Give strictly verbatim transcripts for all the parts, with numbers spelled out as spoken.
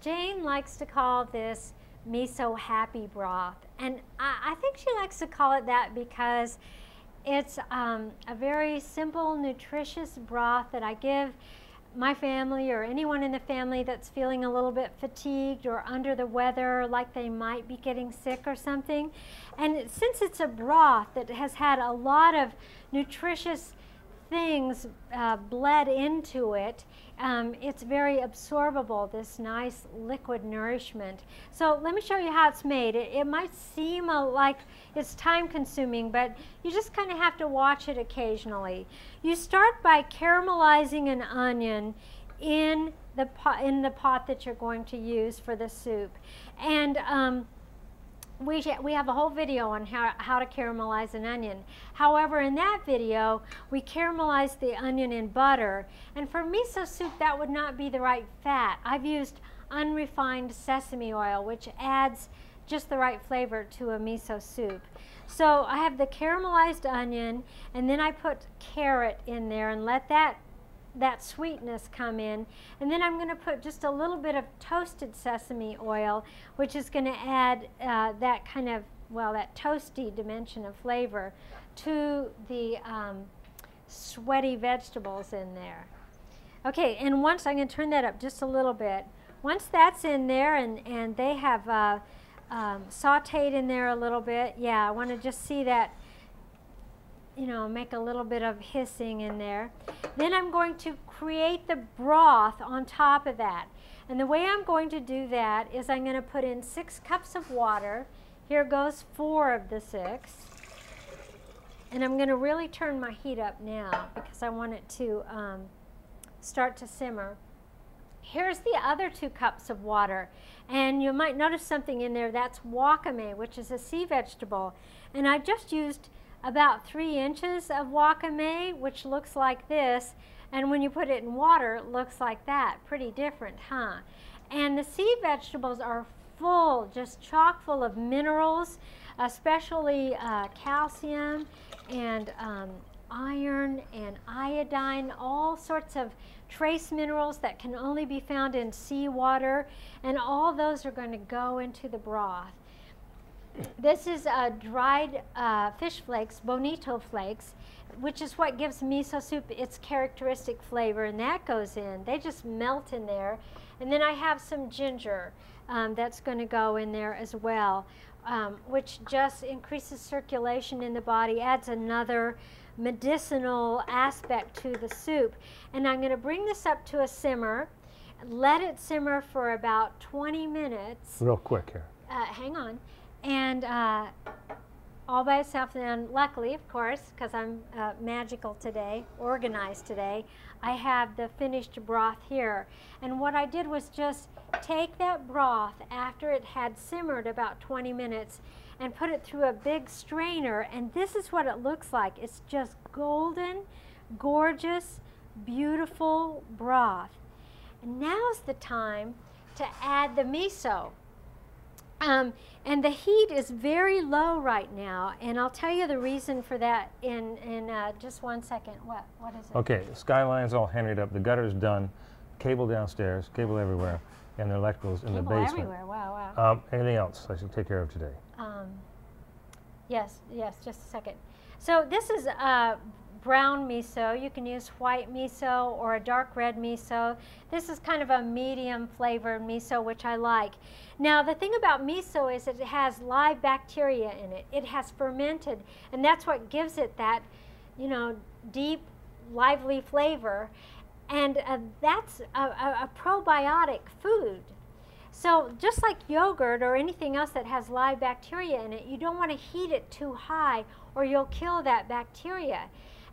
Jane likes to call this Miso Happy Broth, and I, I think she likes to call it that because it's um, a very simple, nutritious broth that I give my family or anyone in the family that's feeling a little bit fatigued or under the weather, like they might be getting sick or something. And since it's a broth that has had a lot of nutritious things uh, bled into it, um, it's very absorbable, this nice liquid nourishment. So let me show you how it's made. It, it might seem a, like it's time consuming, but you just kind of have to watch it occasionally. You start by caramelizing an onion in the pot, in the pot that you're going to use for the soup. And um, We, we have a whole video on how, how to caramelize an onion. However, in that video, we caramelized the onion in butter. And for miso soup, that would not be the right fat. I've used unrefined sesame oil, which adds just the right flavor to a miso soup. So I have the caramelized onion, and then I put carrot in there and let that that sweetness come in, and then I'm going to put just a little bit of toasted sesame oil, which is going to add uh, that kind of, well, that toasty dimension of flavor to the um, sweaty vegetables in there. Okay, and once I'm going to turn that up just a little bit. Once that's in there and, and they have uh, um, sauteed in there a little bit, yeah, I want to just see that, you know, make a little bit of hissing in there. Then I'm going to create the broth on top of that. And the way I'm going to do that is I'm going to put in six cups of water. Here goes four of the six. And I'm going to really turn my heat up now because I want it to um, start to simmer. Here's the other two cups of water. And you might notice something in there. That's wakame, which is a sea vegetable. And I just used about three inches of wakame, which looks like this, and when you put it in water, it looks like that. Pretty different, huh? And the sea vegetables are full, just chock full of minerals, especially uh, calcium and um, iron and iodine, all sorts of trace minerals that can only be found in seawater, and all those are going to go into the broth. This is uh, dried uh, fish flakes, bonito flakes, which is what gives miso soup its characteristic flavor, and that goes in. They just melt in there. And then I have some ginger um, that's going to go in there as well, um, which just increases circulation in the body, adds another medicinal aspect to the soup. And I'm going to bring this up to a simmer, let it simmer for about twenty minutes. Real quick here. Uh, hang on. And uh, all by itself, and luckily, of course, because I'm uh, magical today, organized today, I have the finished broth here. And what I did was just take that broth after it had simmered about twenty minutes and put it through a big strainer, and this is what it looks like. It's just golden, gorgeous, beautiful broth. And now's the time to add the miso. Um, and the heat is very low right now, and I'll tell you the reason for that in, in uh, just one second. What, what is it? Okay, the skyline's all henried up, the gutter's done, cable downstairs, cable everywhere, and the electrical's in the basement. Cable everywhere, wow, wow. Um, anything else I should take care of today? Um, yes, yes, just a second. So this is uh, brown miso. You can use white miso or a dark red miso. This is kind of a medium flavored miso, which I like. Now the thing about miso is it has live bacteria in it. It has fermented, and that's what gives it that, you know, deep, lively flavor. And uh, that's a, a, a probiotic food. So just like yogurt or anything else that has live bacteria in it, you don't want to heat it too high or you'll kill that bacteria.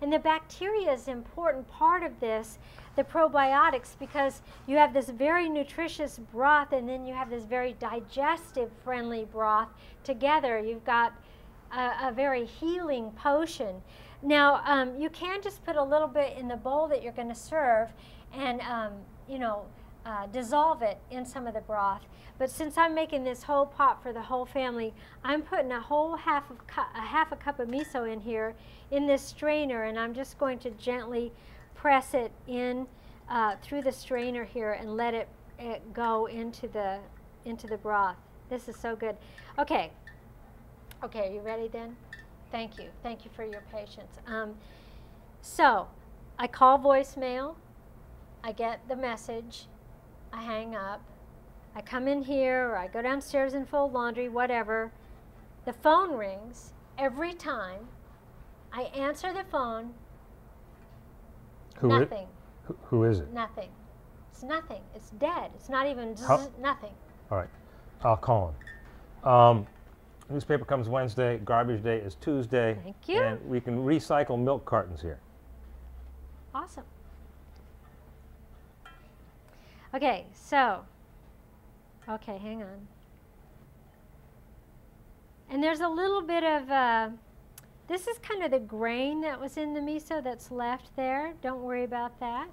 And the bacteria is an important part of this, the probiotics, because you have this very nutritious broth and then you have this very digestive friendly broth together. You've got a, a very healing potion. Now um, you can just put a little bit in the bowl that you're going to serve and um, you know, uh, dissolve it in some of the broth. But since I'm making this whole pot for the whole family, I'm putting a whole half of cu a half a cup of miso in here in this strainer, and I'm just going to gently press it in uh, through the strainer here and let it, it go into the into the broth. This is so good. Okay, okay, you ready then? Thank you, thank you for your patience. Um, so I call voicemail. I get the message, I hang up, I come in here, or I go downstairs and fold laundry, whatever. The phone rings every time. I answer the phone, who nothing. It, who is it? Nothing. It's nothing. It's dead. It's not even zzz, nothing. All right, I'll call him. Um, newspaper comes Wednesday, garbage day is Tuesday. Thank you. And we can recycle milk cartons here. Awesome. Okay, so, okay, hang on. And there's a little bit of, uh, this is kind of the grain that was in the miso that's left there. Don't worry about that.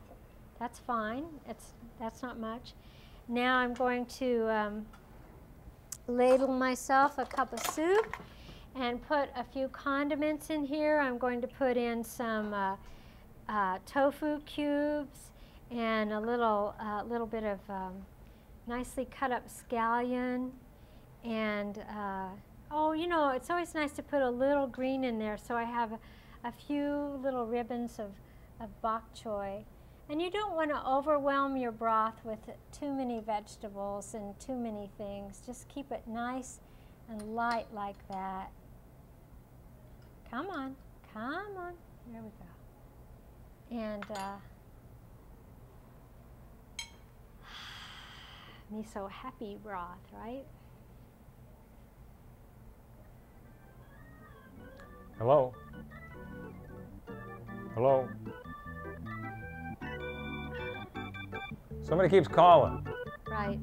That's fine. It's, that's not much. Now I'm going to um, ladle myself a cup of soup and put a few condiments in here. I'm going to put in some uh, uh, tofu cubes, and a little, uh, little bit of um, nicely cut up scallion, and uh, oh, you know, it's always nice to put a little green in there, so I have a, a few little ribbons of, of bok choy. And you don't want to overwhelm your broth with too many vegetables and too many things. Just keep it nice and light like that. Come on, come on, there we go. And uh, Miso Happy Broth, right? Hello? Hello? Somebody keeps calling. Right.